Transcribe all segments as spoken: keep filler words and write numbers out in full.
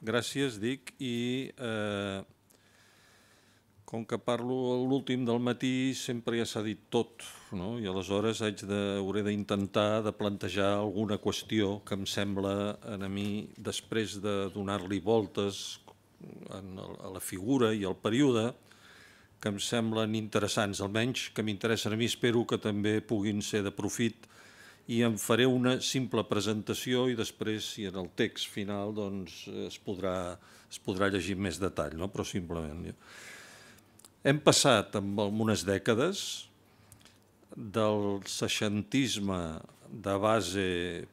Gràcies, dic, i com que parlo l'últim del matí sempre ja s'ha dit tot, no? I aleshores haig de, hauré d'intentar de plantejar alguna qüestió que em sembla a mi, després de donar-li voltes a la figura i al període, que em semblen interessants, almenys que m'interessen a mi, espero que també puguin ser de profit, i en faré una simple presentació i després, si en el text final, doncs es podrà, es podrà llegir més detall, no? Però simplement... Hem passat amb unes dècades del seixantisme de base,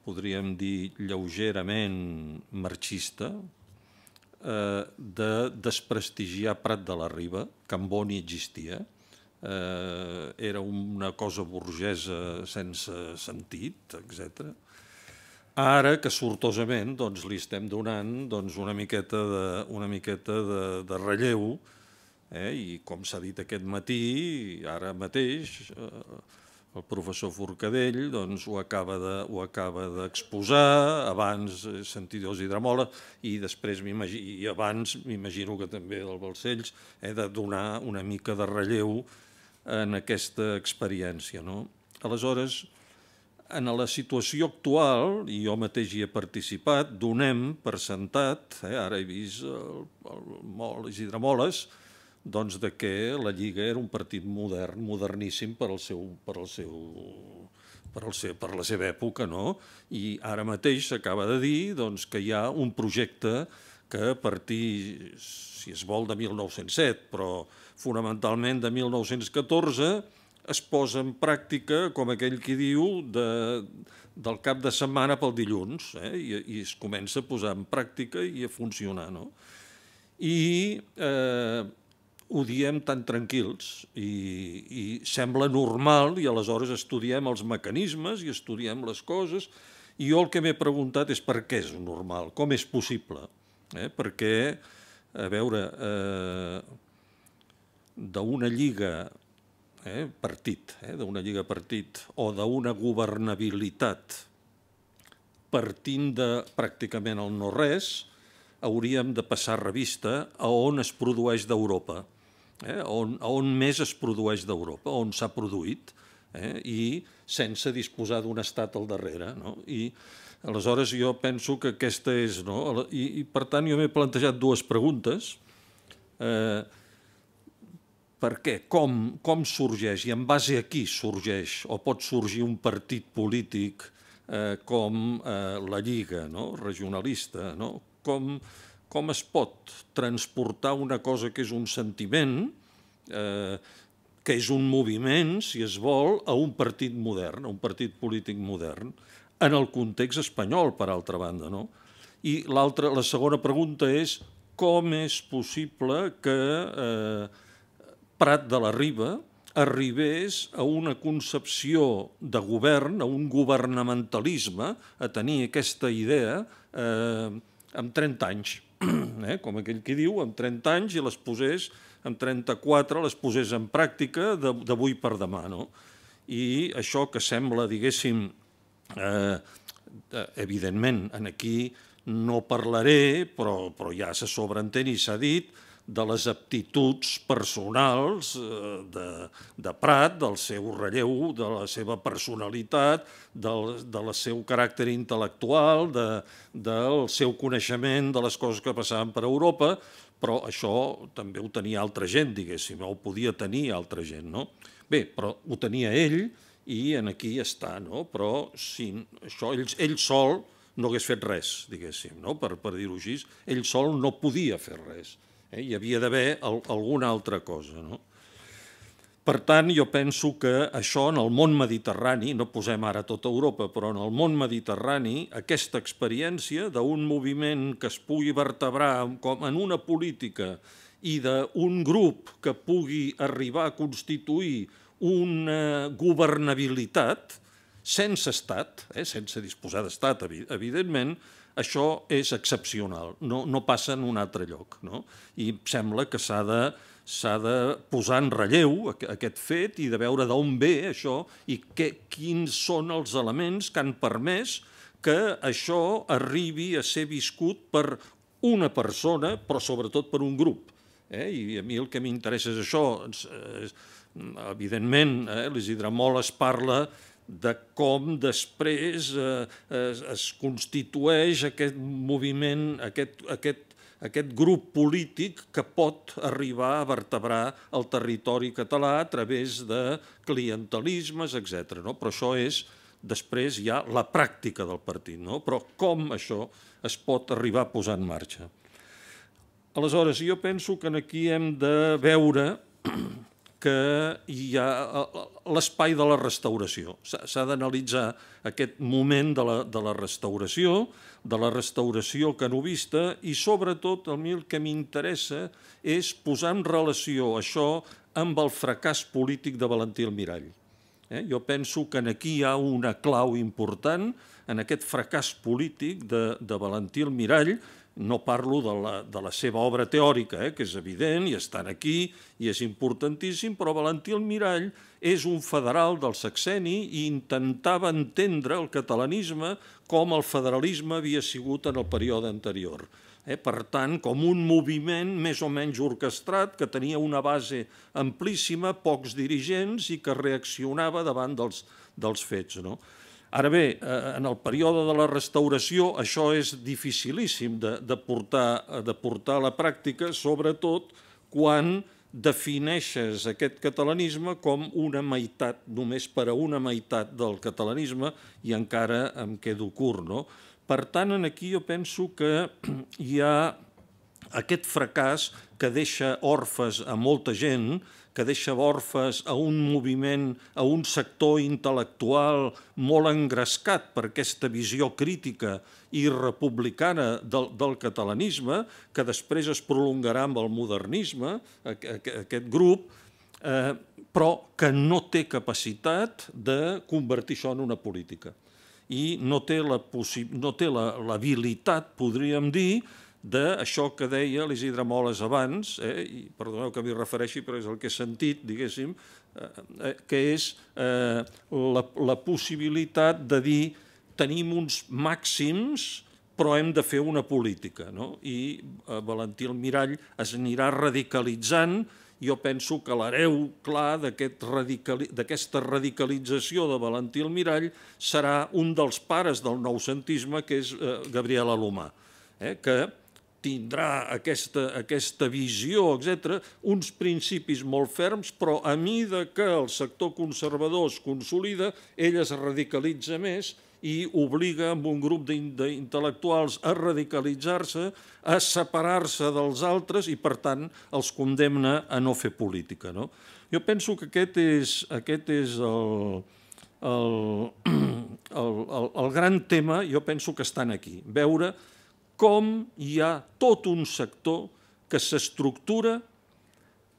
podríem dir, lleugerament marxista, de desprestigiar Prat de la Riba, que en Boni existia, era una cosa burgesa sense sentit, etcètera. Ara que sortosament li estem donant una miqueta de relleu i, com s'ha dit aquest matí, ara mateix el professor Forcadell ho acaba d'exposar, abans he sentit l'Isidre Molas i després m'imagino que també del Balcells he de donar una mica de relleu en aquesta experiència. Aleshores, en la situació actual, i jo mateix hi he participat, donem per sentat, ara he vist l'Isidre Molas, doncs que la Lliga era un partit modern, moderníssim per la seva època, no? I ara mateix s'acaba de dir que hi ha un projecte que a partir, si es vol, de mil nou-cents set, però fonamentalment de mil nou-cents catorze, es posa en pràctica, com aquell qui diu, del cap de setmana pel dilluns, i es comença a posar en pràctica i a funcionar, no? I... ho diem tan tranquils i sembla normal i aleshores estudiem els mecanismes i estudiem les coses i jo el que m'he preguntat és per què és normal, com és possible, perquè, a veure, d'una lliga partit, d'una lliga partit o d'una governabilitat partint de pràcticament el no-res, hauríem de passar revista a on es produeix d'Europa, a on més es produeix d'Europa, on s'ha produït, i sense disposar d'un estat al darrere. I aleshores jo penso que aquesta és... I per tant jo m'he plantejat dues preguntes. Per què? Com sorgeix? I en base a qui sorgeix? O pot sorgir un partit polític com la Lliga regionalista, no? Com es pot transportar una cosa que és un sentiment, que és un moviment, si es vol, a un partit modern, a un partit polític modern, en el context espanyol, per altra banda. I la segona pregunta és com és possible que Prat de la Riba arribés a una concepció de govern, a un governamentalisme, a tenir aquesta idea... amb trenta anys, com aquell qui diu, amb trenta anys i les posés, amb trenta-quatre les posés en pràctica d'avui per demà. I això que sembla, diguéssim, evidentment, aquí no parlaré, però ja se sobreentén i s'ha dit, de les aptituds personals de Prat, del seu relleu, de la seva personalitat, del seu caràcter intel·lectual, del seu coneixement de les coses que passaven per Europa, però això també ho tenia altra gent, diguéssim, o ho podia tenir altra gent, no? Bé, però ho tenia ell i aquí ja està, no? Però ell sol no hagués fet res, diguéssim, no? Per dir-ho així, ell sol no podia fer res. Hi havia d'haver alguna altra cosa. Per tant, jo penso que això en el món mediterrani, no posem ara tota Europa, però en el món mediterrani, aquesta experiència d'un moviment que es pugui vertebrar en una política i d'un grup que pugui arribar a constituir una governabilitat sense estat, sense disposar d'estat, evidentment, això és excepcional, no passa en un altre lloc. I em sembla que s'ha de posar en relleu aquest fet i de veure d'on ve això i quins són els elements que han permès que això arribi a ser viscut per una persona, però sobretot per un grup. I a mi el que m'interessa és això. Evidentment, l'Isidre Molas parla de com després es constitueix aquest moviment, aquest grup polític que pot arribar a vertebrar el territori català a través de clientelismes, etcètera. Però això és, després hi ha la pràctica del partit, però com això es pot arribar a posar en marxa. Aleshores, jo penso que aquí hem de veure que hi ha l'espai de la restauració. S'ha d'analitzar aquest moment de la restauració, de la restauració canovista, i sobretot a mi el que m'interessa és posar en relació això amb el fracàs polític de Valentí Almirall. Jo penso que aquí hi ha una clau important en aquest fracàs polític de Valentí Almirall. No parlo de la seva obra teòrica, que és evident, i estan aquí, i és importantíssim, però Valentí Almirall és un federal del sexenni i intentava entendre el catalanisme com el federalisme havia sigut en el període anterior. Per tant, com un moviment més o menys orquestrat que tenia una base amplíssima, pocs dirigents, i que reaccionava davant dels fets. Ara bé, en el període de la restauració això és dificilíssim de portar a la pràctica, sobretot quan defineixes aquest catalanisme com una meitat, només per a una meitat del catalanisme, i encara em quedo curt. Per tant, aquí jo penso que hi ha aquest fracàs que deixa orfes a molta gent, que deixa orfes a un moviment, a un sector intel·lectual molt engrescat per aquesta visió crítica i republicana del catalanisme, que després es prolongarà amb el modernisme, aquest grup, però que no té capacitat de convertir això en una política. I no té l'habilitat, podríem dir, d'això que deia l'Isidre Molas abans, i perdoneu que m'hi refereixi però és el que he sentit, diguéssim, que és la possibilitat de dir tenim uns màxims però hem de fer una política. I Valentí Almirall es anirà radicalitzant. Jo penso que l'hereu clar d'aquesta radicalització de Valentí Almirall serà un dels pares del noucentisme, que és Gabriel Alomar, que tindrà aquesta visió, etcètera, uns principis molt ferms, però a mesura que el sector conservador es consolida, ell es radicalitza més i obliga un grup d'intel·lectuals a radicalitzar-se, a separar-se dels altres, i per tant els condemna a no fer política. Jo penso que aquest és el... el gran tema, jo penso que estan aquí, veure com hi ha tot un sector que s'estructura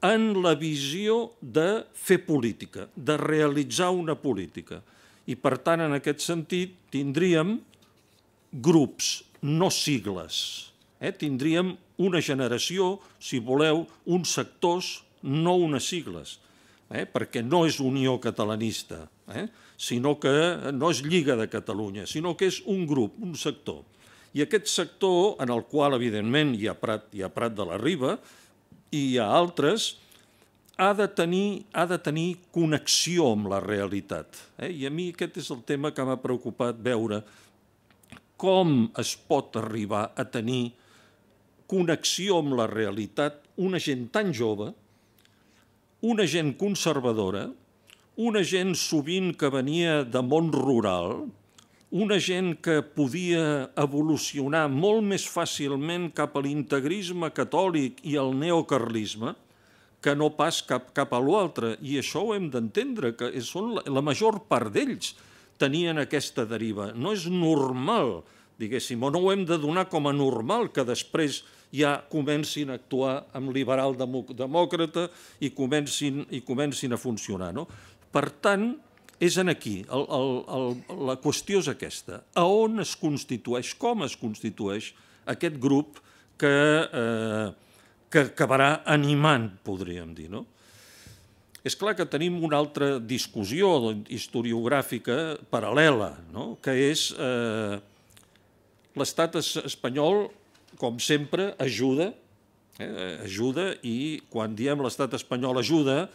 en la visió de fer política, de realitzar una política. I, per tant, en aquest sentit, tindríem grups, no sigles. Tindríem una generació, si voleu, uns sectors, no unes sigles, perquè no és Unió Catalanista, sinó que no és Lliga de Catalunya, sinó que és un grup, un sector. I aquest sector, en el qual, evidentment, hi ha Prat de la Riba i hi ha altres, ha de tenir connexió amb la realitat. I a mi aquest és el tema que m'ha preocupat, veure com es pot arribar a tenir connexió amb la realitat una gent tan jove, una gent conservadora, una gent sovint que venia de món rural, una gent que podia evolucionar molt més fàcilment cap a l'integrisme catòlic i al neocarlisme que no pas cap a l'altre. I això ho hem d'entendre, que la major part d'ells tenien aquesta deriva. No és normal, diguéssim, o no ho hem de donar com a normal que després ja comencin a actuar amb liberal-demòcrata i comencin a funcionar. Per tant, és aquí, la qüestió és aquesta. A on es constitueix, com es constitueix aquest grup que acabarà animant, podríem dir. És clar que tenim una altra discussió historiogràfica paral·lela, que és l'estat espanyol com sempre, ajuda, ajuda, i quan diem l'estat espanyol ajuda,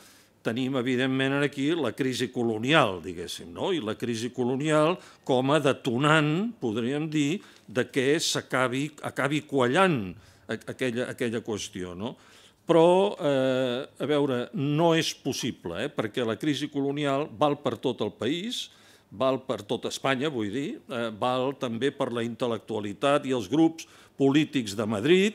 tenim, evidentment, aquí la crisi colonial, diguéssim, no? I la crisi colonial com a detonant, podríem dir, de què s'acabi quallant aquella qüestió, no? Però, a veure, no és possible, perquè la crisi colonial val per tot el país, val per tot Espanya, vull dir, val també per la intel·lectualitat i els grups polítics de Madrid,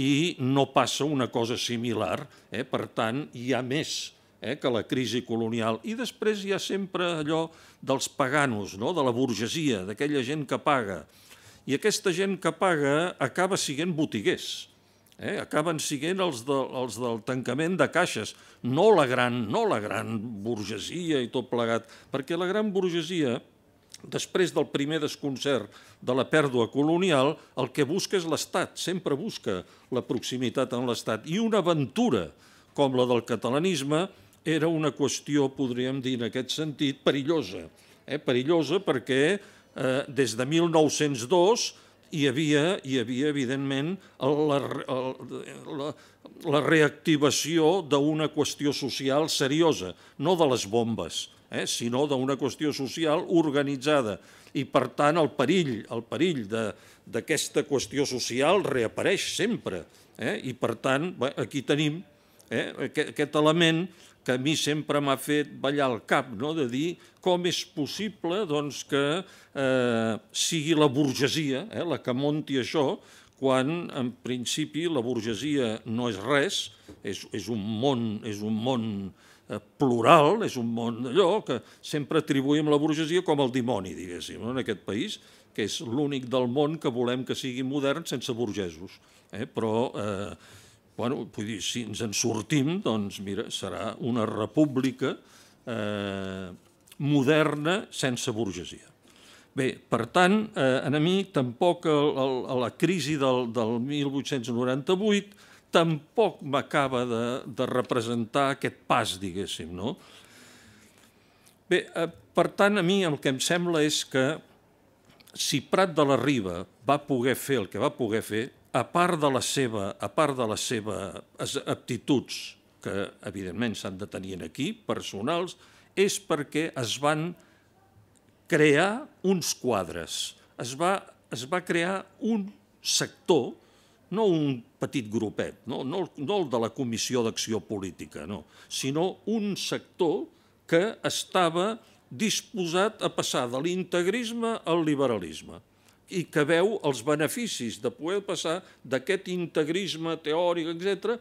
i no passa una cosa similar. Per tant, hi ha més que la crisi colonial. I després hi ha sempre allò dels paganos, de la burgesia, d'aquella gent que paga. I aquesta gent que paga acaba sent botiguers, acaben sent els del tancament de caixes, no la gran burgesia i tot plegat, perquè la gran burgesia, després del primer desconcert de la pèrdua colonial, el que busca és l'Estat, sempre busca la proximitat amb l'Estat. I una aventura com la del catalanisme era una qüestió, podríem dir en aquest sentit, perillosa. Perillosa perquè des de mil nou-cents dos... hi havia, evidentment, la reactivació d'una qüestió social seriosa, no de les bombes, sinó d'una qüestió social organitzada. I, per tant, el perill d'aquesta qüestió social reapareix sempre. I, per tant, aquí tenim aquest element que a mi sempre m'ha fet ballar el cap, de dir com és possible que sigui la burgesia la que munti això, quan en principi la burgesia no és res, és un món plural, és un món d'allò que sempre atribuïm la burgesia com el dimoni, diguéssim, en aquest país, que és l'únic del món que volem que sigui modern sense burgesos. Però... bueno, vull dir, si ens en sortim, doncs, mira, serà una república moderna sense burgesia. Bé, per tant, a mi tampoc la crisi del mil vuit-cents noranta-vuit tampoc m'acaba de representar aquest pas, diguéssim, no? Bé, per tant, a mi el que em sembla és que si Prat de la Riba va poder fer el que va poder fer, a part de les seves aptituds, que evidentment s'han de tenir aquí, personals, és perquè es van crear uns quadres, es va crear un sector, no un petit grupet, no el de la Comissió d'Acció Política, sinó un sector que estava disposat a passar de l'integrisme al liberalisme i que veu els beneficis de poder passar d'aquest integrisme teòric, etcètera,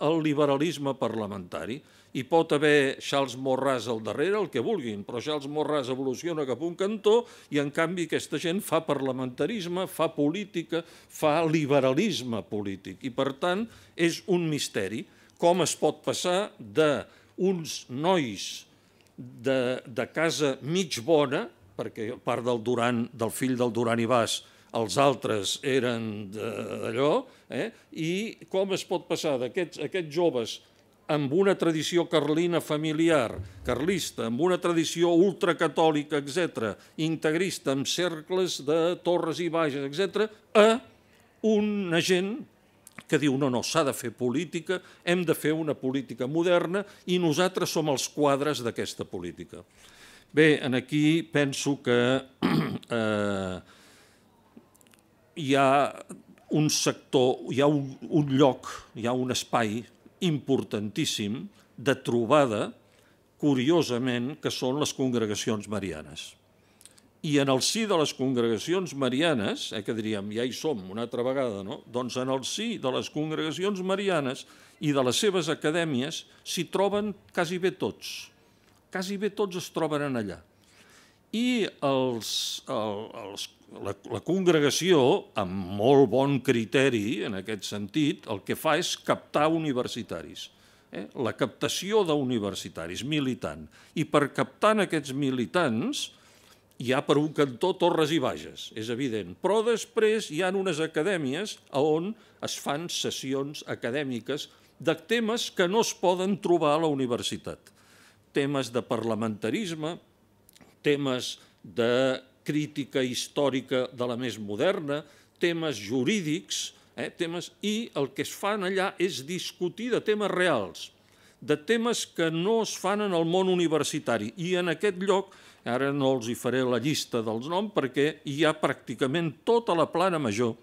al liberalisme parlamentari. Hi pot haver Charles Maurras al darrere, el que vulguin, però Charles Maurras evoluciona cap a un cantó i, en canvi, aquesta gent fa parlamentarisme, fa política, fa liberalisme polític. I, per tant, és un misteri com es pot passar d'uns nois de casa mig bona, perquè a part del Duran, del fill del Duran i Bas, els altres eren d'allò, i com es pot passar d'aquests joves amb una tradició carlina familiar, carlista, amb una tradició ultracatòlica, etcètera, integrista, amb cercles de Torres i Bages, etcètera, a una gent que diu no, no, s'ha de fer política, hem de fer una política moderna i nosaltres som els quadres d'aquesta política. Bé, aquí penso que hi ha un sector, hi ha un lloc, hi ha un espai importantíssim de trobada, curiosament, que són les congregacions marianes. I en el si de les congregacions marianes, que diríem, ja hi som una altra vegada, no? Doncs en el si de les congregacions marianes i de les seves acadèmies s'hi troben quasi bé tots. Quasi bé tots es troben allà. I la congregació, amb molt bon criteri en aquest sentit, el que fa és captar universitaris. La captació d'universitaris, militant. I per captar aquests militants hi ha per un cantó Torres i Bages, és evident. Però després hi ha unes acadèmies on es fan sessions acadèmiques de temes que no es poden trobar a la universitat. Temes de parlamentarisme, temes de crítica històrica de la més moderna, temes jurídics, temes, i el que es fan allà és discutir de temes reals, de temes que no es fan en el món universitari. I en aquest lloc, ara no els hi faré la llista dels noms, perquè hi ha pràcticament tota la plana major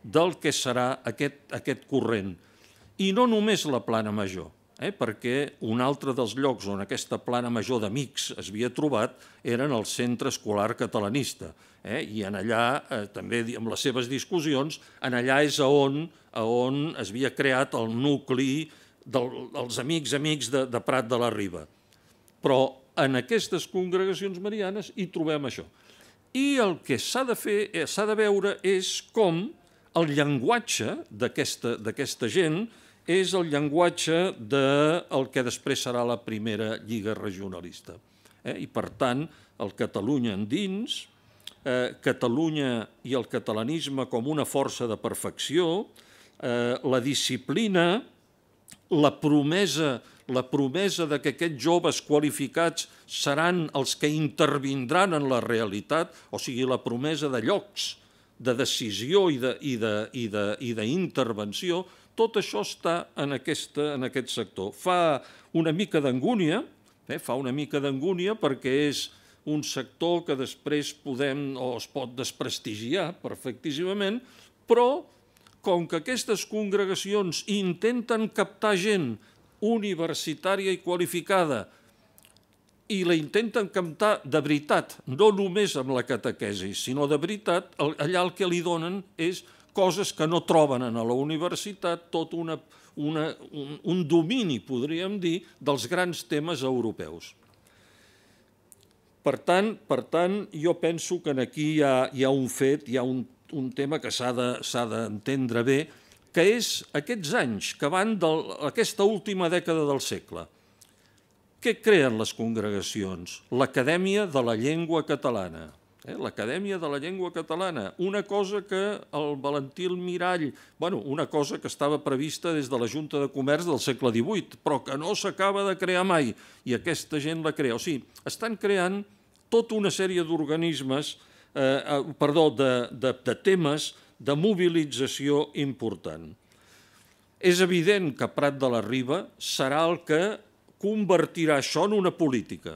del que serà aquest corrent. I no només la plana major, perquè un altre dels llocs on aquesta plana major d'amics es havia trobat eren el Centre Escolar Catalanista. I en allà, també amb les seves discussions, en allà és on es havia creat el nucli dels amics-amics de Prat de la Riba. Però en aquestes congregacions marianes hi trobem això. I el que s'ha de fer, s'ha de veure, és com el llenguatge d'aquesta gent és el llenguatge del que després serà la primera Lliga Regionalista. I, per tant, el Catalunya endins, Catalunya i el catalanisme com una força de perfecció, la disciplina, la promesa la promesa que aquests joves qualificats seran els que intervindran en la realitat, o sigui, la promesa de llocs de decisió i d'intervenció. Tot això està en aquest sector. Fa una mica d'angúnia, fa una mica d'angúnia perquè és un sector que després podem o es pot desprestigiar perfectíssimament, però com que aquestes congregacions intenten captar gent universitària i qualificada i la intenten captar de veritat, no només amb la catequesi, sinó de veritat, allà el que li donen és coses que no troben a la universitat, tot un domini, podríem dir, dels grans temes europeus. Per tant, jo penso que aquí hi ha un fet, hi ha un tema que s'ha d'entendre bé, que és aquests anys que van d'aquesta última dècada del segle. Què creen les congregacions? L'Acadèmia de la Llengua Catalana. L'Acadèmia de la Llengua Catalana, una cosa que el Valentí Almirall, una cosa que estava prevista des de la Junta de Comerç del segle divuit, però que no s'acaba de crear mai, i aquesta gent la crea. O sigui, estan creant tota una sèrie d'organismes, perdó, de temes de mobilització important. És evident que Prat de la Riba serà el que convertirà això en una política.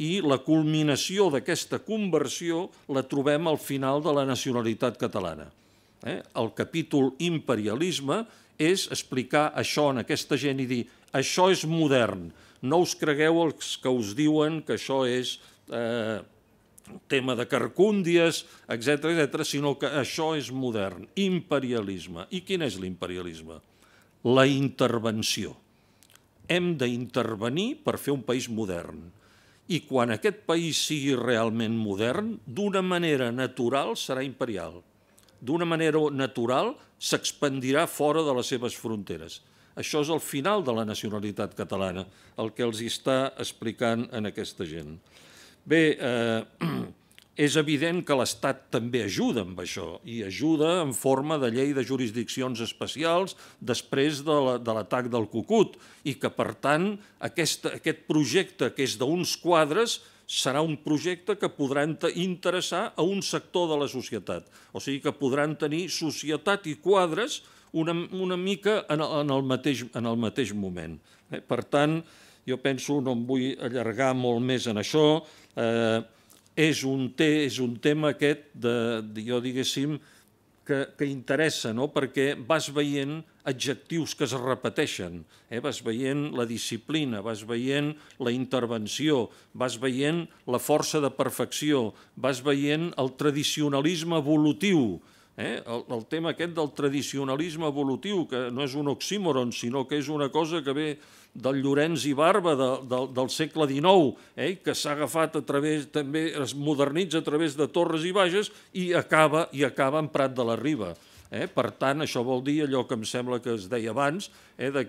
I la culminació d'aquesta conversió la trobem al final de la nacionalitat catalana. El capítol imperialisme és explicar això en aquesta gent i dir això és modern, no us cregueu els que us diuen que això és tema de carcúndies, etcètera, sinó que això és modern, imperialisme. I quin és l'imperialisme? La intervenció. Hem d'intervenir per fer un país modern. I quan aquest país sigui realment modern, d'una manera natural serà imperial. D'una manera natural s'expandirà fora de les seves fronteres. Això és el final de la nacionalitat catalana, el que els està explicant en aquesta gent. Bé, és evident que l'Estat també ajuda amb això, i ajuda en forma de llei de jurisdiccions especials després de l'atac del Cucut, i que, per tant, aquest projecte, que és d'uns quadres, serà un projecte que podrà interessar a un sector de la societat. O sigui que podran tenir societat i quadres una mica en el mateix moment. Per tant, jo penso, no em vull allargar molt més en això, és un tema aquest, jo diguéssim, que interessa, perquè vas veient adjectius que es repeteixen, vas veient la disciplina, vas veient la intervenció, vas veient la força de perfecció, vas veient el tradicionalisme evolutiu, el tema aquest del tradicionalisme evolutiu, que no és un oxímoron, sinó que és una cosa que ve del Llorens i Barba del segle dinou, que s'ha agafat a través, també es modernitza a través de Torres i Bages i acaba en Prat de la Riba. Per tant, això vol dir allò que em sembla que es deia abans,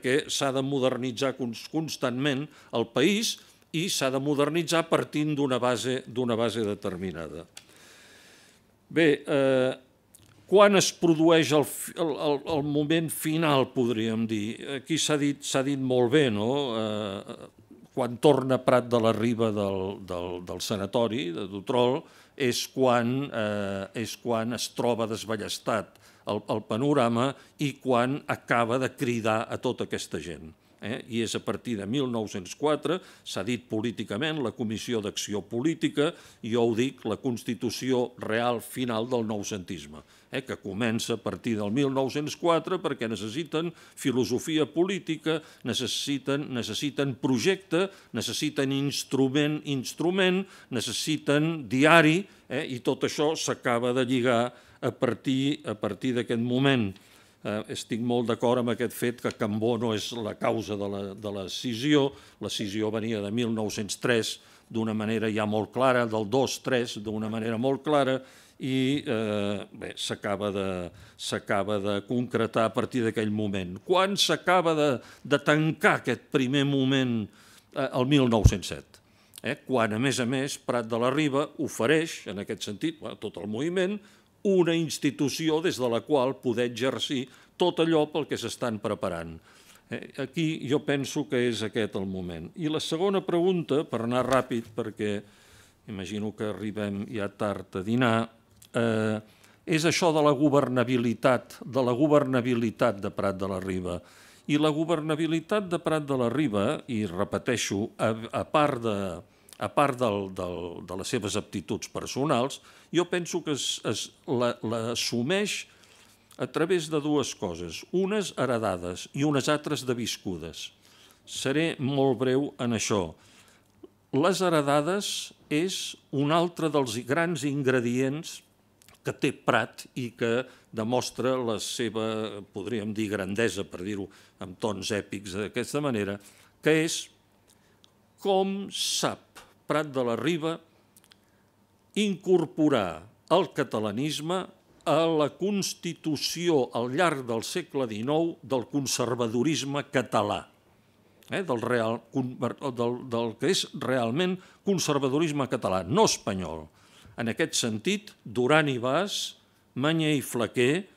que s'ha de modernitzar constantment el país i s'ha de modernitzar partint d'una base determinada. Bé, quan es produeix el moment final, podríem dir? Aquí s'ha dit molt bé, no? quan torna a Prat de la Riba del sanatori de Dutrol és quan es troba desballestat el panorama i quan acaba de cridar a tota aquesta gent. I és a partir de mil nou-cents quatre, s'ha dit políticament, la Comissió d'Acció Política, i jo ho dic, la Constitució real final del noucentisme, que comença a partir del mil nou-cents quatre perquè necessiten filosofia política, necessiten projecte, necessiten instrument, necessiten diari, i tot això s'acaba de lligar a partir d'aquest moment. Estic molt d'acord amb aquest fet que Cambó no és la causa de la escissió. La escissió venia de mil nou-cents tres d'una manera ja molt clara, del dos tres d'una manera molt clara, i s'acaba de concretar a partir d'aquell moment. Quan s'acaba de tancar aquest primer moment? El mil nou-cents set. Quan, a més a més, Prat de la Riba ofereix, en aquest sentit, tot el moviment, una institució des de la qual poder exercir tot allò pel que s'estan preparant. Aquí jo penso que és aquest el moment. I la segona pregunta, per anar ràpid, perquè imagino que arribem ja tard a dinar, és això de la governabilitat, de la governabilitat de Prat de la Riba. I la governabilitat de Prat de la Riba, i repeteixo, a part de... a part de les seves aptituds personals, jo penso que l'assumeix a través de dues coses, unes heredades i unes altres de viscudes. Seré molt breu en això. Les heredades és un altre dels grans ingredients que té Prat i que demostra la seva, podríem dir, grandesa, per dir-ho amb tons èpics d'aquesta manera, que és com sap Prat de la Riba incorporar el catalanisme a la constitució al llarg del segle dinou del conservadorisme català, del que és realment conservadorisme català, no espanyol. En aquest sentit, Duran i Bas, Mañé i Flaquer,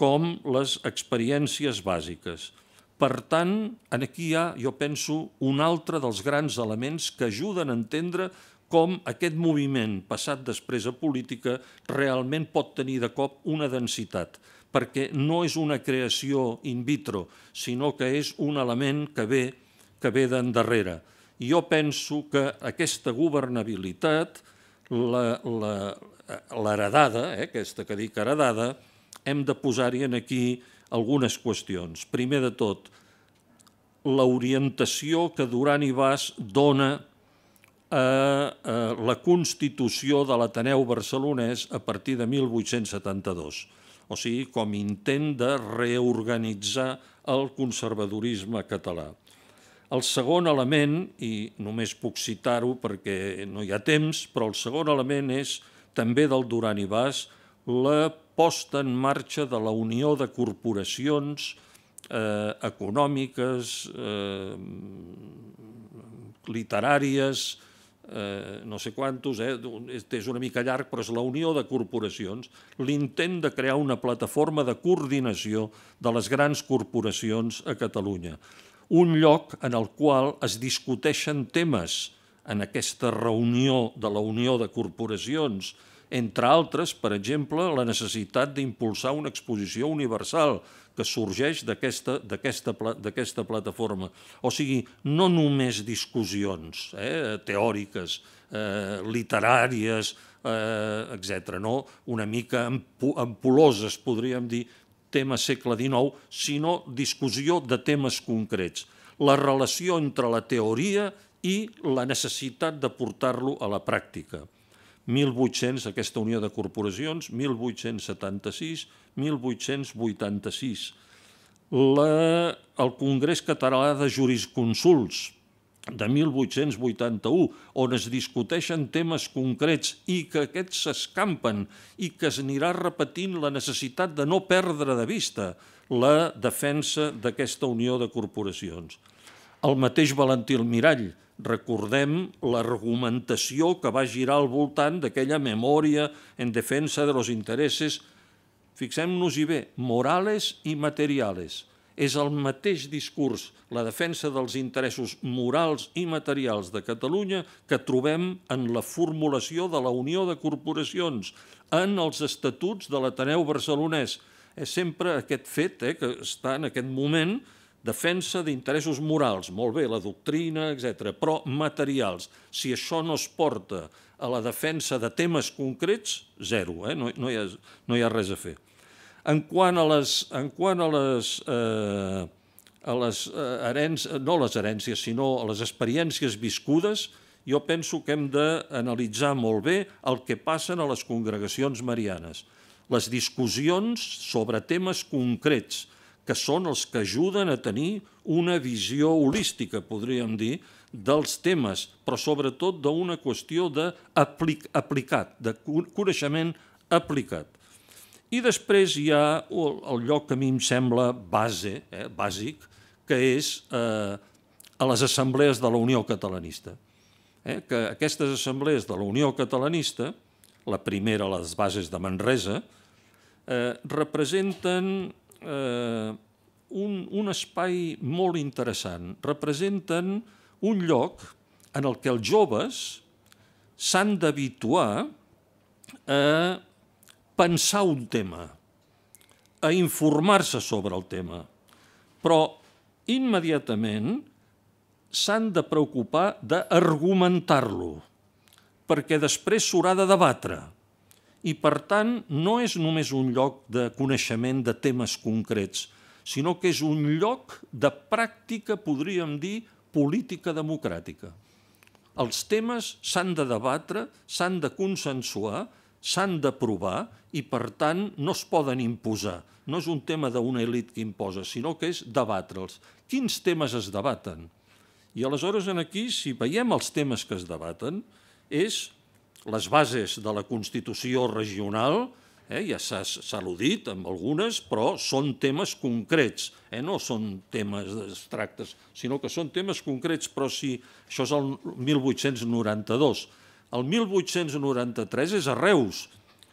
com les experiències bàsiques. Per tant, aquí hi ha, jo penso, un altre dels grans elements que ajuden a entendre com aquest moviment, passat després a política, realment pot tenir de cop una densitat, perquè no és una creació in vitro, sinó que és un element que ve d'endarrere. I jo penso que aquesta governabilitat, l'heredada, aquesta que dic heredada, hem de posar-hi aquí algunes qüestions. Primer de tot, l'orientació que Duran i Bas dona a la Constitució de l'Ateneu barcelonès a partir de mil vuit-cents setanta-dos, o sigui, com intent de reorganitzar el conservadorisme català. El segon element, i només puc citar-ho perquè no hi ha temps, però el segon element és, també del Duran i Bas, la posta en marxa de la Unió de Corporacions Econòmiques, Literàries, no sé quantos, és una mica llarg, però és la Unió de Corporacions, l'intent de crear una plataforma de coordinació de les grans corporacions a Catalunya. Un lloc en el qual es discuteixen temes en aquesta reunió de la Unió de Corporacions, entre altres, per exemple, la necessitat d'impulsar una exposició universal que sorgeix d'aquesta plataforma. O sigui, no només discussions teòriques, literàries, etcètera, una mica ampuloses, podríem dir, tema segle dinou, sinó discussió de temes concrets. La relació entre la teoria i la necessitat de portar-lo a la pràctica. mil vuit-cents, aquesta Unió de Corporacions, mil vuit-cents setanta-sis, mil vuit-cents vuitanta-sis. El Congrés Català de Jurisconsults, de mil vuit-cents vuitanta-u, on es discuteixen temes concrets i que aquests s'escampen i que es anirà repetint la necessitat de no perdre de vista la defensa d'aquesta Unió de Corporacions. El mateix Valentí Almirall, recordem l'argumentació que va girar al voltant d'aquella memòria en defensa de los interesses, fixem-nos-hi bé, morales i materiales. És el mateix discurs, la defensa dels interessos morals i materials de Catalunya, que trobem en la formulació de la Unió de Corporacions, en els estatuts de l'Ateneu barcelonès. És sempre aquest fet que està en aquest moment, defensa d'interessos morals, molt bé, la doctrina, etcètera, però materials. Si això no es porta a la defensa de temes concrets, zero, no hi ha res a fer. En quant a les herències, no les herències, sinó a les experiències viscudes, jo penso que hem d'analitzar molt bé el que passa a les congregacions marianes. Les discussions sobre temes concrets, que són els que ajuden a tenir una visió holística, podríem dir, dels temes, però sobretot d'una qüestió d'aplicat, de coneixement aplicat. I després hi ha el lloc que a mi em sembla base, bàsic, que és a les assemblees de la Unió Catalanista. Que aquestes assemblees de la Unió Catalanista, la primera a les Bases de Manresa, representen un espai molt interessant, representen un lloc en el que els joves s'han d'habituar a pensar un tema, a informar-se sobre el tema, però immediatament s'han de preocupar d'argumentar-lo, perquè després s'haurà de debatre. I, per tant, no és només un lloc de coneixement de temes concrets, sinó que és un lloc de pràctica, podríem dir, política democràtica. Els temes s'han de debatre, s'han de consensuar, s'han d'aprovar i, per tant, no es poden imposar. No és un tema d'una elit que imposa, sinó que és debatre'ls. Quins temes es debaten? I aleshores aquí, si veiem els temes que es debaten, és les bases de la Constitució regional, ja s'ha al·ludit amb algunes, però són temes concrets, no són temes abstractes, sinó que són temes concrets, però si això és el mil vuit-cents noranta-dos, el mil vuit-cents noranta-tres és a Reus,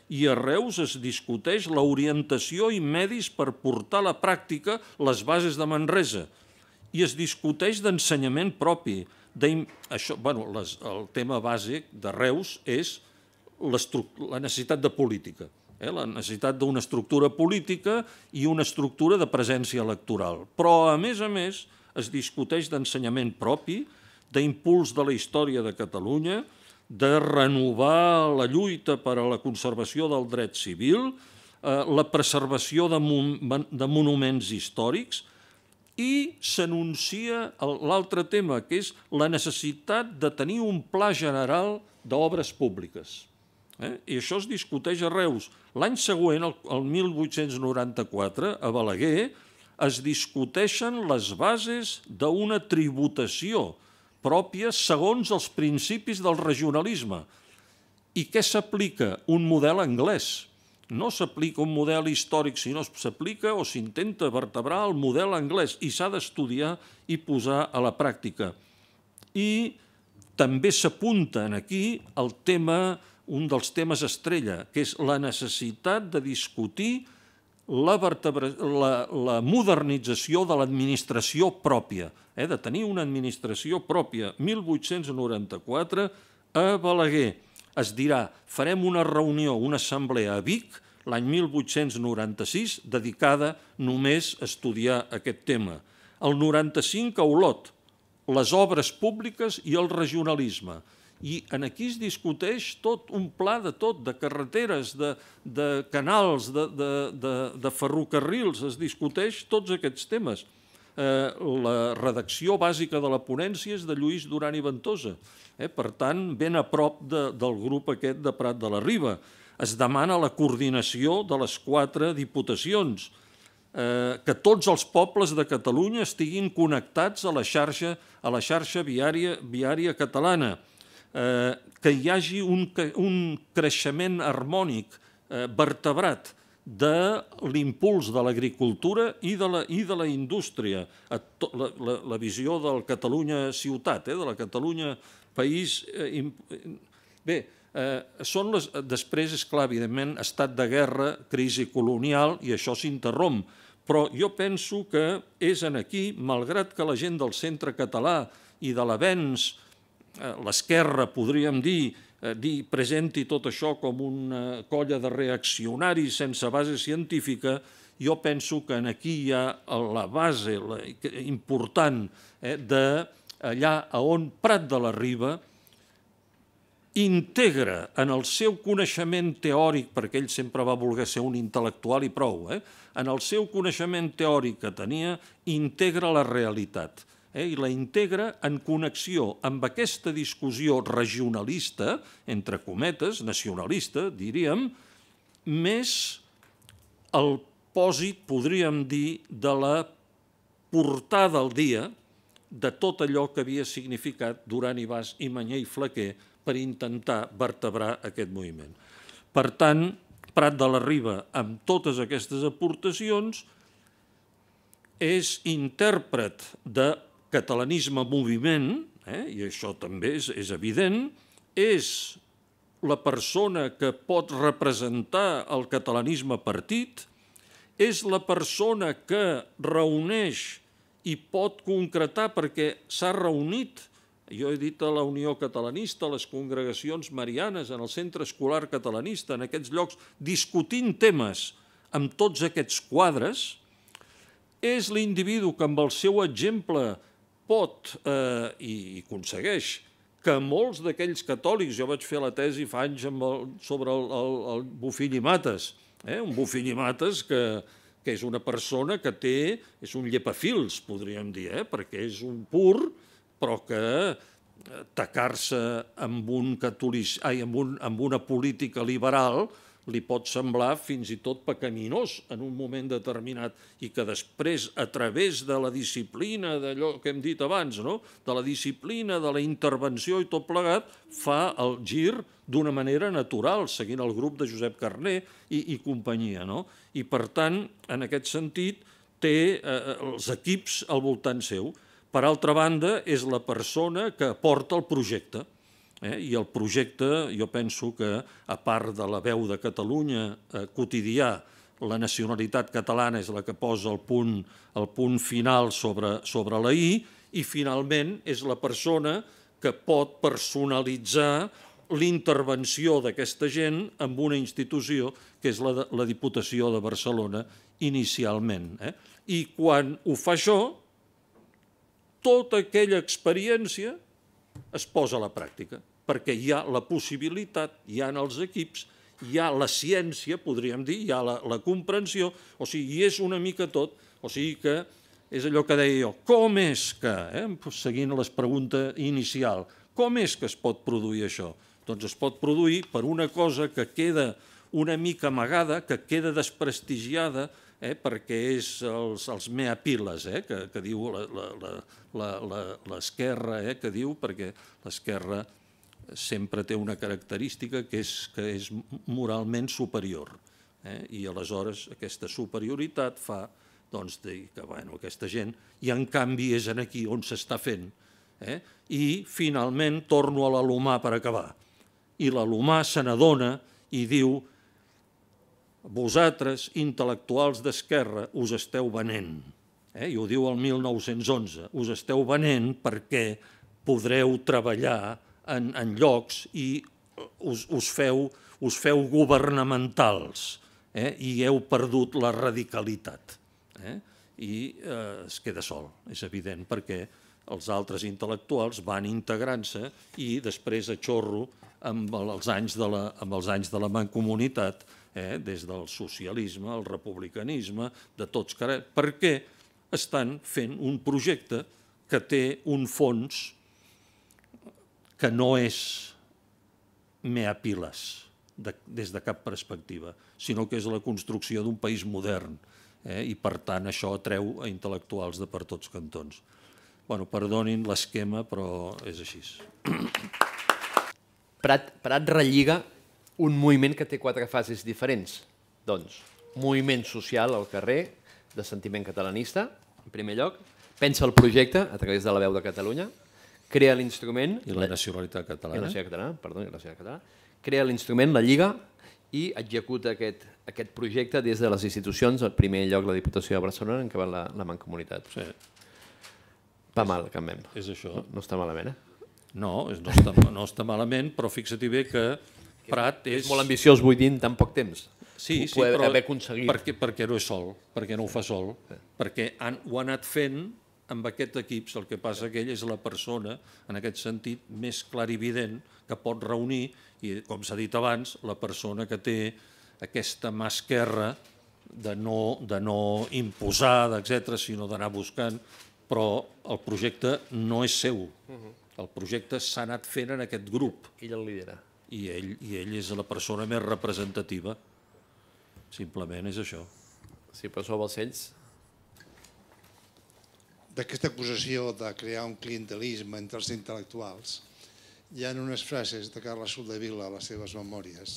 i a Reus es discuteix l'orientació i medis per portar a la pràctica les bases de Manresa, i es discuteix d'ensenyament propi. El tema bàsic de Reus és la necessitat de política, la necessitat d'una estructura política i una estructura de presència electoral. Però, a més a més, es discuteix d'ensenyament propi, d'impuls de la història de Catalunya, de renovar la lluita per a la conservació del dret civil, la preservació de monuments històrics, i s'anuncia l'altre tema, que és la necessitat de tenir un pla general d'obres públiques. I això es discuteix a Reus. L'any següent, el mil vuit-cents noranta-quatre, a Balaguer, es discuteixen les bases d'una tributació pròpia segons els principis del regionalisme. I què s'aplica? Un model anglès. No s'aplica un model històric, sinó que s'aplica o s'intenta vertebrar el model anglès i s'ha d'estudiar i posar a la pràctica. I també s'apunta aquí el tema, un dels temes estrella, que és la necessitat de discutir la modernització de l'administració pròpia, de tenir una administració pròpia. mil vuit-cents noranta-quatre, a Balaguer. Es dirà, farem una reunió, una assemblea a Vic, l'any mil vuit-cents noranta-sis, dedicada només a estudiar aquest tema. El noranta-cinc, a Olot, les obres públiques i el regionalisme. I aquí es discuteix tot un pla de tot, de carreteres, de canals, de ferrocarrils, es discuteix tots aquests temes. La redacció bàsica de la ponència és de Lluís Durán i Ventosa, per tant, ben a prop del grup aquest de Prat de la Riba. Es demana la coordinació de les quatre diputacions, que tots els pobles de Catalunya estiguin connectats a la xarxa viària catalana, que hi hagi un creixement harmònic, vertebrat, de l'impuls de l'agricultura i de la indústria, la visió del Catalunya ciutat, de la Catalunya país. Bé, després, és clar, evidentment, estat de guerra, crisi colonial, i això s'interromp, Però jo penso que és aquí, malgrat que la gent del centre català i de l'avenç, l'esquerra, podríem dir, presenti tot això com una colla de reaccionaris sense base científica, jo penso que aquí hi ha la base important d'allà on Prat de la Riba integra en el seu coneixement teòric, perquè ell sempre va voler ser un intel·lectual i prou, en el seu coneixement teòric que tenia, integra la realitat. I la integra en connexió amb aquesta discussió regionalista, entre cometes, nacionalista, diríem, més el pòsit, podríem dir, de la portada al dia de tot allò que havia significat Duran i Bas i Mañé i Flaquer per intentar vertebrar aquest moviment. Per tant, Prat de la Riba, amb totes aquestes aportacions, és intèrpret de catalanisme-moviment, i això també és evident, és la persona que pot representar el catalanisme-partit, és la persona que reuneix i pot concretar, perquè s'ha reunit, jo he dit a la Unió Catalanista, a les congregacions marianes, en el Centre Escolar Catalanista, en aquests llocs, discutint temes amb tots aquests quadres, és l'individu que amb el seu exemple pot i aconsegueix que molts d'aquells catòlics, jo vaig fer la tesi fa anys sobre el Bofill i Mates, un Bofill i Mates que és una persona que té, és un llepafils, podríem dir, perquè és un pur, però que tacar-se amb una política liberal li pot semblar fins i tot pecaminós en un moment determinat i que després, a través de la disciplina, d'allò que hem dit abans, de la disciplina, de la intervenció i tot plegat, fa el gir d'una manera natural, seguint el grup de Josep Carné i companyia. I, per tant, en aquest sentit, té els equips al voltant seu. Per altra banda, és la persona que porta el projecte. I el projecte, jo penso que, a part de la Veu de Catalunya quotidià, la nacionalitat catalana és la que posa el punt final sobre la i, i finalment és la persona que pot personalitzar l'intervenció d'aquesta gent amb una institució que és la Diputació de Barcelona inicialment. I quan ho fa això, tota aquella experiència es posa a la pràctica, perquè hi ha la possibilitat, hi ha els equips, hi ha la ciència, podríem dir, hi ha la comprensió, o sigui, hi és una mica tot, o sigui que és allò que deia jo, com és que, seguint la pregunta inicial, com és que es pot produir això? Doncs es pot produir per una cosa que queda una mica amagada, que queda desprestigiada, perquè és els mea piles, que diu l'esquerra, que diu, perquè l'esquerra sempre té una característica que és moralment superior. I aleshores aquesta superioritat fa que aquesta gent, i en canvi és aquí on s'està fent. I finalment torno a l'Alomar per acabar. I l'Alomar se n'adona i diu: vosaltres, intel·lectuals d'esquerra, us esteu venent, i ho diu el mil nou-cents onze, us esteu venent perquè podreu treballar en llocs i us feu governamentals i heu perdut la radicalitat. I es queda sol, és evident, perquè els altres intel·lectuals van integrant-se i després a xorro amb els anys de la mancomunitat, des del socialisme, el republicanisme, de tots caràcters, perquè estan fent un projecte que té un fons que no és mea piles des de cap perspectiva, sinó que és la construcció d'un país modern i, per tant, això atreu a intel·lectuals de per tots cantons. Bé, perdonin l'esquema, però és així. Prat relliga un moviment que té quatre fases diferents, doncs, moviment social al carrer, de sentiment catalanista, en primer lloc, pensa el projecte a través de la Veu de Catalunya, crea l'instrument... I la nacionalitat catalana. I la nacionalitat catalana, perdó, i la nacionalitat catalana. Crea l'instrument, la Lliga, i executa aquest projecte des de les institucions, en primer lloc la Diputació de Barcelona, en què va la Mancomunitat. Va mal, canviem. És això. No està malament, eh? No, no està malament, però fixa-t'hi bé que Prat és... És molt ambiciós, vull dir, en tan poc temps. Sí, sí, però perquè no és sol, perquè no ho fa sol, perquè ho ha anat fent amb aquest equip, el que passa que ell és la persona, en aquest sentit, més clarivident que pot reunir, i com s'ha dit abans, la persona que té aquesta mà esquerra de no imposar, etcètera, sinó d'anar buscant, però el projecte no és seu. El projecte s'ha anat fent en aquest grup. Ell el lidera. I ell és la persona més representativa. Simplement és això. Si passeu a Balcells... D'aquesta acusació de crear un clientelisme entre els intel·lectuals, hi ha unes frases de Carles Soldevila a les seves memòries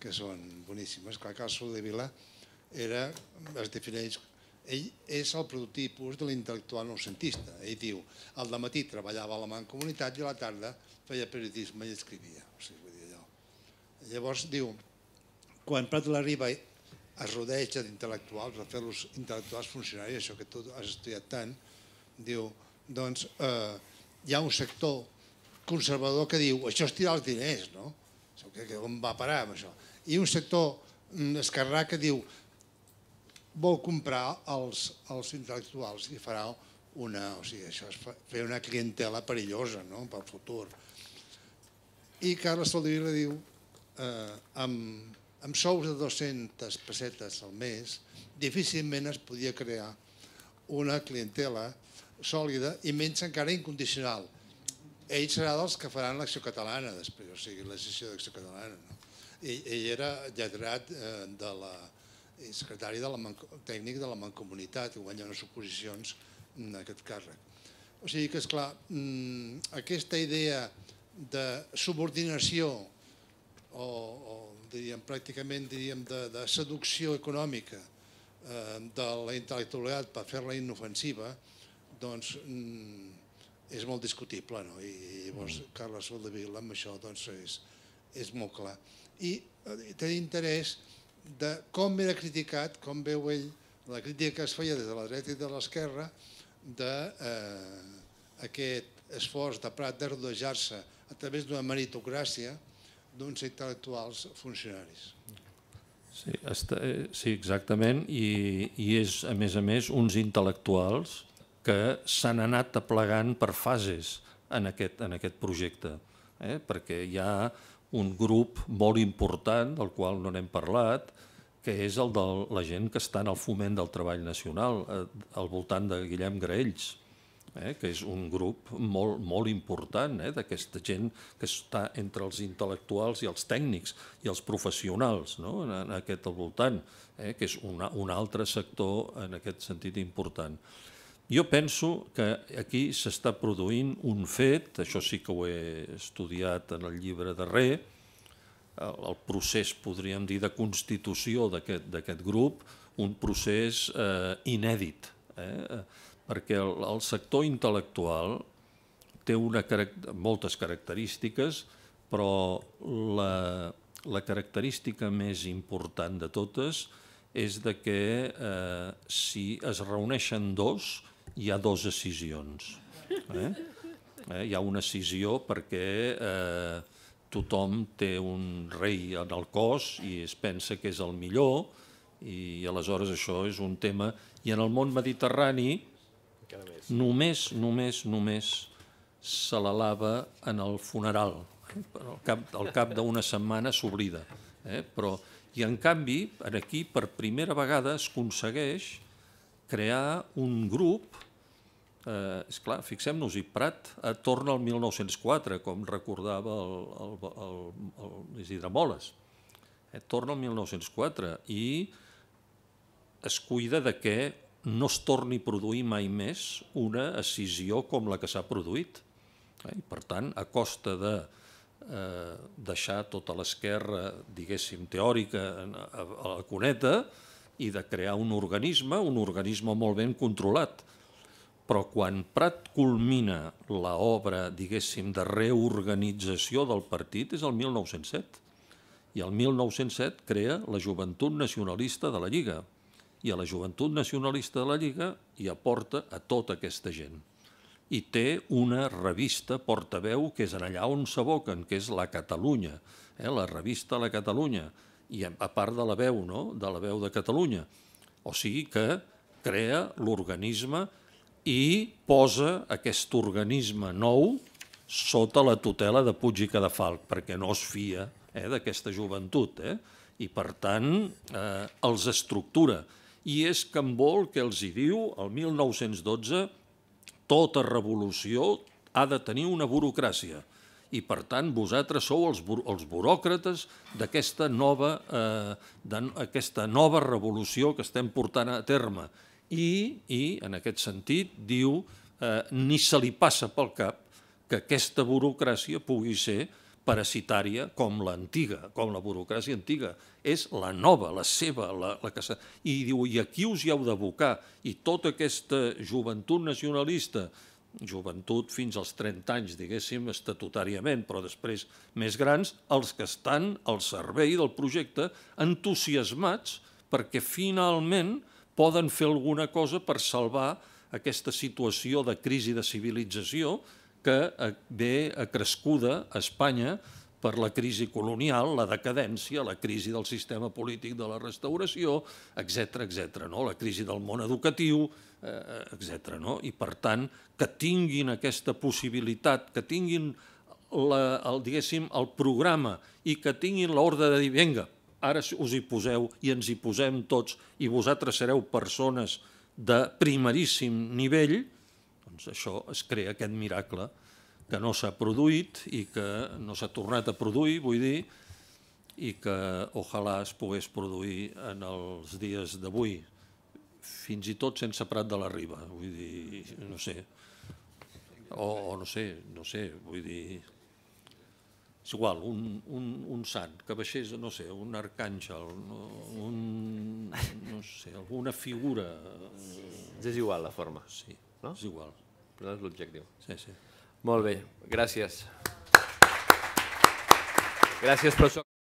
que són boníssimes. Carles Soldevila es defineix... Ell és el prototipus de l'intel·lectual noucentista. Ell diu, al dematí treballava a la Mancomunitat i a la tarda feia periodisme i escrivia. Llavors diu, quan Prat de la Riba es rodeja d'intel·lectuals, a fer-los intel·lectuals funcionaris, això que tu has estudiat tant, diu, doncs, hi ha un sector conservador que diu, això és tirar els diners, no? On va parar amb això? I un sector esquerrà que diu, vol comprar els intel·lectuals i farà una, o sigui, això és fer una clientela perillosa, no?, pel futur. I Carles Soldevila diu, amb... amb sous de dues-centes pessetes al mes, difícilment es podia crear una clientela sòlida i menys encara incondicional. Ell serà dels que faran l'Acció Catalana després, o sigui, la sessió d'Acció Catalana. Ell era lletrat i secretari tècnic de la Mancomunitat, guanyant les oposicions en aquest càrrec. O sigui que, esclar, aquesta idea de subordinació o diríem, pràcticament diríem, de seducció econòmica de la intel·lectualitat per fer-la inofensiva, doncs és molt discutible, no? I llavors Carles Soldevila amb això doncs és molt clar. I té interès de com era criticat, com veu ell, la crítica que es feia des de la dreta i de l'esquerra d'aquest esforç de Prat de rodejar-se a través d'una meritocràcia d'uns intel·lectuals funcionaris. Sí, exactament, i és, a més a més, uns intel·lectuals que s'han anat aplegant per fases en aquest projecte, perquè hi ha un grup molt important, del qual no n'hem parlat, que és el de la gent que està en el Foment del Treball Nacional, al voltant de Guillem Grells, que és un grup molt important d'aquesta gent que està entre els intel·lectuals i els tècnics i els professionals en aquest voltant, que és un altre sector en aquest sentit important. Jo penso que aquí s'està produint un fet, això sí que ho he estudiat en el llibre darrer, el procés, podríem dir, de constitució d'aquest grup, un procés inèdit, perquè el sector intel·lectual té moltes característiques, però la característica més important de totes és que si es reuneixen dos, hi ha dues escissions. Hi ha una escissió perquè tothom té un rei en el cos i es pensa que és el millor, i aleshores això és un tema... I en el món mediterrani, Només, només, només se l'alava en el funeral. Al cap d'una setmana s'oblida. I en canvi, aquí per primera vegada es aconsegueix crear un grup. Esclar, fixem-nos-hi, Prat torna al mil nou-cents quatre, com recordava l'Isidre Molas. Torna al mil nou-cents quatre i es cuida de què no es torni a produir mai més una escissió com la que s'ha produït. Per tant, a costa de deixar tota l'esquerra, diguéssim, teòrica a la cuneta i de crear un organisme, un organisme molt ben controlat. Però quan Prat culmina l'obra, diguéssim, de reorganització del partit és el mil nou-cents set. i el mil nou-cents set crea la Joventut Nacionalista de la Lliga, i a la Joventut Nacionalista de la Lliga hi aporta a tota aquesta gent. I té una revista portaveu que és allà on s'aboquen, que és La Catalunya, la revista La Catalunya, i a part de la veu, de la Veu de Catalunya. O sigui que crea l'organisme i posa aquest organisme nou sota la tutela de Puig i Cadafalch, perquè no es fia d'aquesta joventut, i per tant els estructura. I és Can Bol que els hi diu, el mil nou-cents dotze, tota revolució ha de tenir una burocràcia i, per tant, vosaltres sou els buròcrates d'aquesta nova revolució que estem portant a terme. I, en aquest sentit, diu, ni se li passa pel cap que aquesta burocràcia pugui ser parasitària com l'antiga, com la burocràcia antiga. És la nova, la seva. I diu, i aquí us hi heu d'abocar. I tota aquesta joventut nacionalista, joventut fins als trenta anys, diguéssim, estatutàriament, però després més grans, els que estan al servei del projecte, entusiasmats perquè finalment poden fer alguna cosa per salvar aquesta situació de crisi de civilització que ve acrescuda a Espanya per la crisi colonial, la decadència, la crisi del sistema polític de la restauració, etcètera, etcètera, la crisi del món educatiu, etcètera. I, per tant, que tinguin aquesta possibilitat, que tinguin el programa i que tinguin l'ordre de dir, vinga, ara us hi poseu i ens hi posem tots i vosaltres sereu persones de primeríssim nivell, doncs això es crea aquest miracle que no s'ha produït i que no s'ha tornat a produir, vull dir, i que ojalà es pogués produir en els dies d'avui, fins i tot sense Prat de la Riba, vull dir, no sé, o no sé, no sé, vull dir, és igual, un sant que baixés, no sé, un arcàngel, un, no sé, alguna figura. És igual la forma, sí. És igual. Però és l'objectiu. Sí, sí. Molt bé, gràcies. Gràcies, professor.